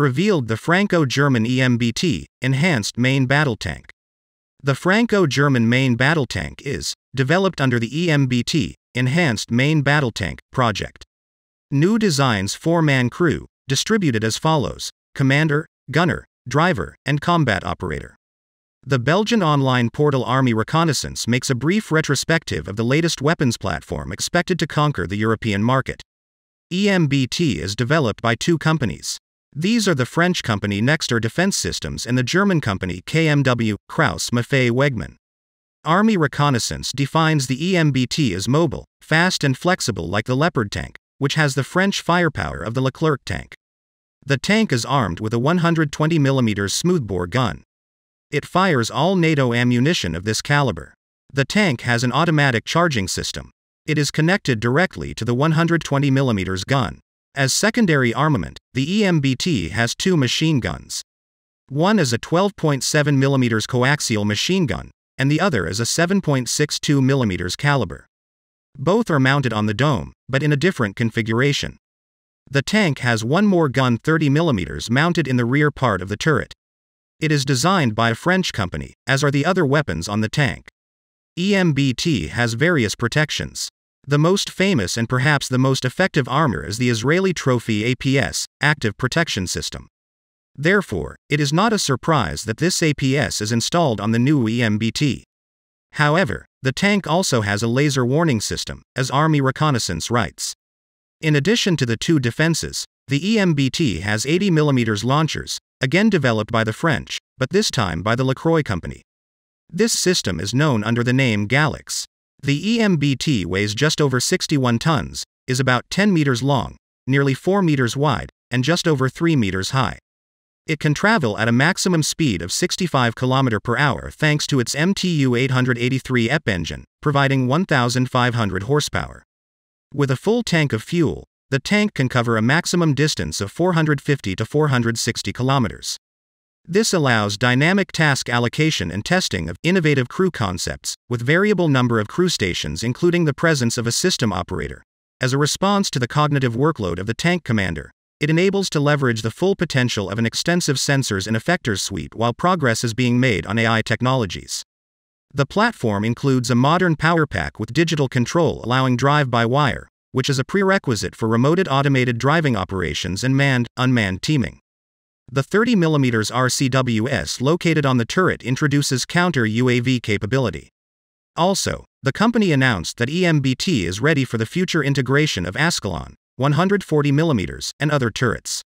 revealed the Franco-German EMBT, Enhanced Main Battle Tank. The Franco-German Main Battle Tank is developed under the EMBT, Enhanced Main Battle Tank, project. New designs 4-man crew, distributed as follows: commander, gunner, driver, and combat operator. The Belgian online portal Army Reconnaissance makes a brief retrospective of the latest weapons platform expected to conquer the European market. EMBT is developed by two companies. These are the French company Nexter Defense Systems and the German company KMW Krauss-Maffei Wegmann. Army Reconnaissance defines the EMBT as mobile, fast and flexible like the Leopard tank, which has the French firepower of the Leclerc tank. The tank is armed with a 120mm smoothbore gun. It fires all NATO ammunition of this caliber. The tank has an automatic charging system. It is connected directly to the 120mm gun. As secondary armament, the EMBT has two machine guns. One is a 12.7mm coaxial machine gun, and the other is a 7.62mm caliber. Both are mounted on the dome, but in a different configuration. The tank has one more gun 30mm mounted in the rear part of the turret. It is designed by a French company, as are the other weapons on the tank. EMBT has various protections. The most famous and perhaps the most effective armor is the Israeli Trophy APS, Active Protection System. Therefore, it is not a surprise that this APS is installed on the new EMBT. However, the tank also has a laser warning system, as Army Reconnaissance writes. In addition to the two defenses, the EMBT has 80mm launchers, again developed by the French, but this time by the Lacroix company. This system is known under the name Galix. The EMBT weighs just over 61 tons, is about 10 meters long, nearly 4 meters wide, and just over 3 meters high. It can travel at a maximum speed of 65 km/h thanks to its MTU 883 EP engine, providing 1,500 horsepower. With a full tank of fuel, the tank can cover a maximum distance of 450 to 460 kilometers. This allows dynamic task allocation and testing of innovative crew concepts, with variable number of crew stations including the presence of a system operator. As a response to the cognitive workload of the tank commander, it enables to leverage the full potential of an extensive sensors and effectors suite while progress is being made on AI technologies. The platform includes a modern power pack with digital control allowing drive-by-wire, which is a prerequisite for remote automated driving operations and manned-unmanned teaming. The 30mm RCWS located on the turret introduces counter-UAV capability. Also, the company announced that EMBT is ready for the future integration of Ascalon, 140mm, and other turrets.